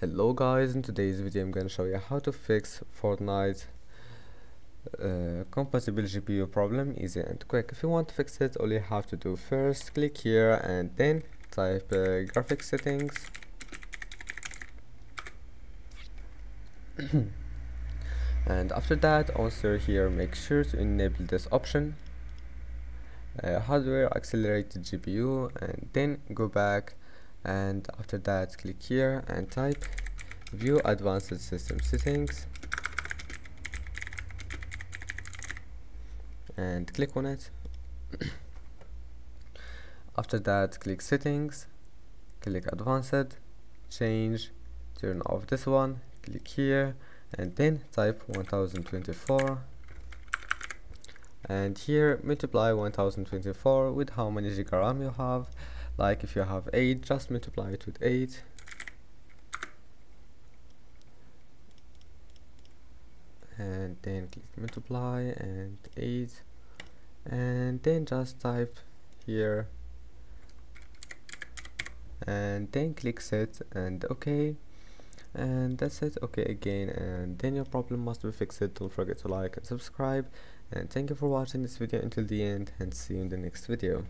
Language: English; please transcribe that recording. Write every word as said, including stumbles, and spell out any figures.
Hello guys, in today's video I'm going to show you how to fix Fortnite's uh, compatible G P U problem, easy and quick. If you want to fix it, all you have to do first, click here and then type uh, graphics settings. And after that, also here make sure to enable this option, uh, hardware accelerated G P U, and then go back, and after that click here and type view advanced system settings and click on it. After that click settings, click advanced, change, turn off this one, click here and then type one thousand twenty-four, and here multiply one thousand twenty-four with how many G B RAM you have. Like if you have eight, just multiply it with eight, and then click multiply and eight, and then just type here and then click set and OK, and that's it. OK again, and then your problem must be fixed. Don't forget to like and subscribe, and thank you for watching this video until the end, and see you in the next video.